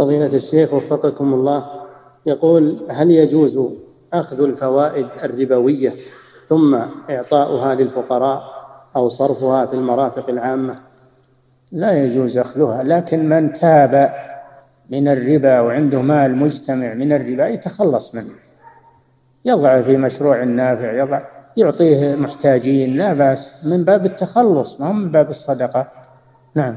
فضيلة الشيخ وفقكم الله، يقول: هل يجوز أخذ الفوائد الربوية ثم إعطاؤها للفقراء أو صرفها في المرافق العامة؟ لا يجوز أخذها، لكن من تاب من الربا وعنده مال مجتمع من الربا يتخلص منه، يضع في مشروع نافع، يضع يعطيه محتاجين، لا بأس، من باب التخلص، ما هو من باب الصدقة. نعم.